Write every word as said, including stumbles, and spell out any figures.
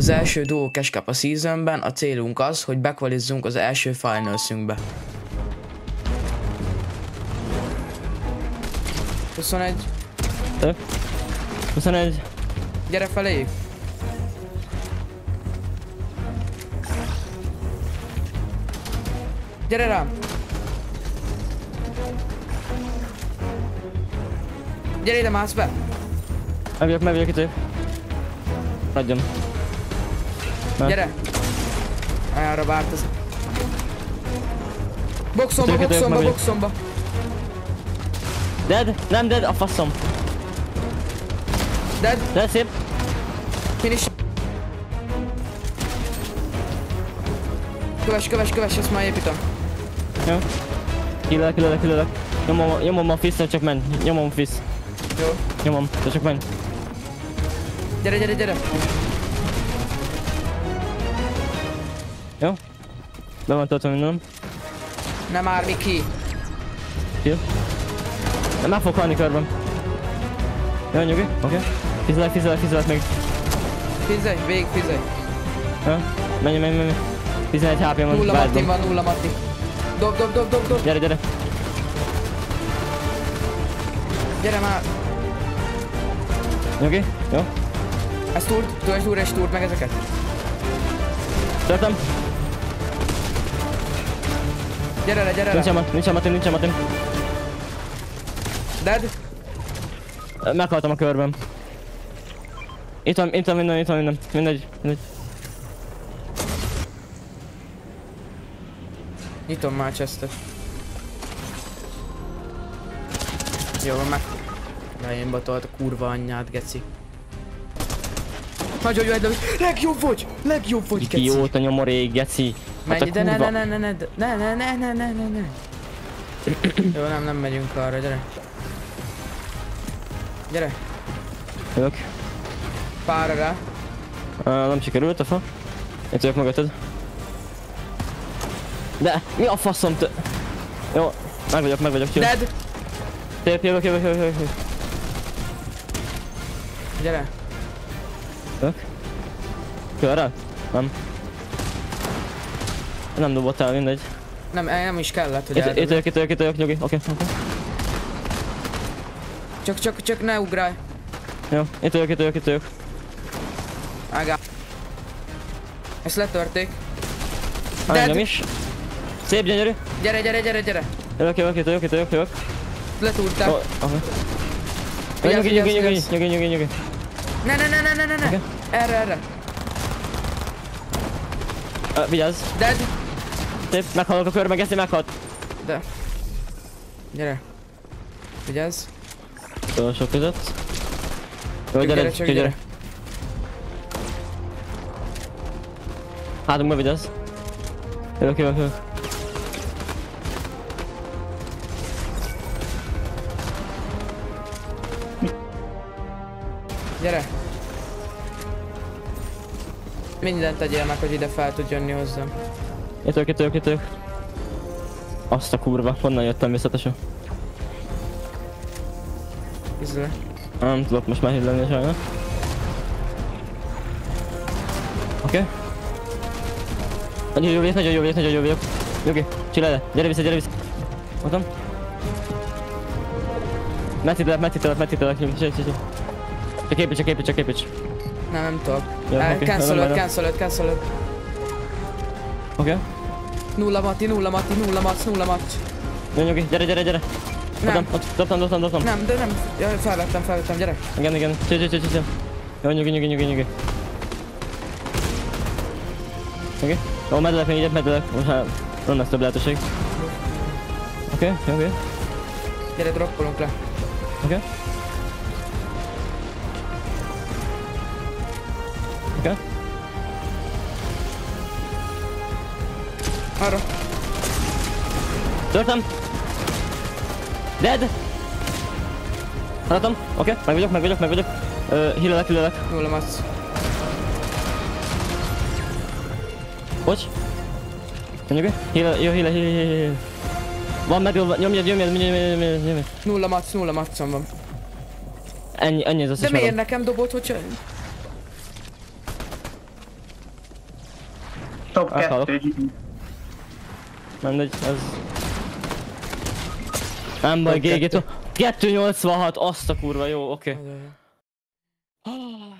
Az első duo cash cup a seasonben, a célunk az, hogy bekvalizzunk az első finalsünkbe. huszonegy. Tök. huszonegy. Gyere felé! Gyere rám! Gyere ide, mász be! Megvijak, megvijak itt épp. Adjon. Ne. Gyere! Arra várt ez. Boxomba, boxomba, boxomba, boxomba! Dead? Nem dead, a faszom. Dead? Dead, szép. Finish. Köves, köves, köves, ezt már építem. Jó. Kilelek, kilelek, kilelek. Nyomom, nyomom a fisz, csak menj. Nyomom fisz. Jó. Nyomom, csak menj. Gyere, gyere, gyere. Jó. Be van tartva minden. Nem ármi ki. Kill. Nem, már fog halni körben. Jó, nyugi, oké. Fizelek, fizelek, fizelek még. Fizelj, végig fizelj. Jó. Menj, menj, menj. tizenegy há pé van. Nulla Matti van, nulla Matti. Dob, dob, dob, dob, dob. Gyere, gyere. Gyere már. Nyugi, jó. Ez túrt, töltsd úr és túrt meg ezeket. Törtem. Gyere le, gyere le. Nincsen Matti, nincsen Matti, nincsen Matti. Dead? Meghaltam a körben. Itt van, itt van minden, itt van minden. Mindegy, mindegy. Nyitom már chestet. Jó van, meg. Rejénbe tolt a kurva anyját, geci. Nagyon jó, egylövés. Legjobb vagy! Legjobb vagy, geci! Idióta nyomorék, geci! Hát menj, de ne, ne, ne, ne, ne, ne, ne, ne, ne, ne, ne. Jó, nem, nem megyünk arra, gyere. Gyere! Jövök. Pára rá. Uh, nem sikerült a fa. Én tudok mögötted. De mi a faszom te... Jó, meg vagyok, meg vagyok, cső. Dead! Tép, jövök, jövök, jövök, jövök. Gyere. Jövök. Körre? Nem. Nem dobott el, mindegy. Nem, nem is kellett, hogy eldobjad. Itt vagyok, itt vagyok, itt vagyok, nyugi. Oké, oké. Csak, csak, csak ne ugrálj. Jó, itt vagyok, itt vagyok, itt vagyok. Ágá. Ezt letörték. Engem is. Szép, gyönyörű. Gyere, gyere, gyere, gyere. Jövök, jövök, itt vagyok, itt vagyok, jövök. Letúrták. Oké. Nyugi, nyugi, nyugi, nyugi, nyugi, nyugi. Ne, ne, ne, ne, ne, ne. Erre, erre. Vigyázz. Dead. Szép, meghalok a körben, Geci meghalt. De. Gyere. Vigyázz. Nagyon sok között. Jó, gyere, gyere, gyere. Hátunkba vigyázz. Jövök, jövök, jövök. Gyere. Mindent tegyél meg, hogy ide fel tud jönni hozzám. Itt ők, itt ők, itt ők. Azt a kurva, honnan jöttem visszatesen. Izle. Nem tudok most már hívlenni sajnos. Oké. Nagyon jó vagyok, nagyon jó vagyok, nagyon jó vagyok. Jogi, csinálj le, gyere vissza, gyere vissza. Mondtam. Metitelek, metitelek, metitelek, nyugodj, csaj, csaj, csaj. Csak építs, csak építs, csak építs. Nem, nem tudok. Cancelöd, cancelöd, cancelöd. Oké. Nulla Matti, nulla Matti, nulla Mats, nulla Mats. Jó, nyugi, gyere, gyere, gyere. Nem. Dobtam, dobtam, dobtam. Nem, de nem. Jaj, felvettem, felvettem, gyere. Igen, igen. Cső, cső, cső, cső. Jó, nyugi, nyugi, nyugi, nyugi. Oké. Jó, medelek még egyet, medelek. Most hát nem lesz több lehetőség. Oké, jó, oké. Gyere, droppolunk le. Oké. Oké. Arra. Törtem. Dead! Halatom, oké, okay. meg vagyok, meg vagyok, meg vagyok. Ö, hílelek, hílelek. Nulla Mats. Bocs. Nyugi, híle, jó, híle, híle, híle. Van meg, nyomjad, nyomjad, nyomjad, nyomjad, nyomjad. Nulla Mats, nulla Matson van. Ennyi, ennyi az azt is. De miért nekem dobott, hogy... Top kettő. Mindegy, ez... Nem baj, gé gé. kettő nyolcvanhat, azt a kurva, jó, oké. Okay.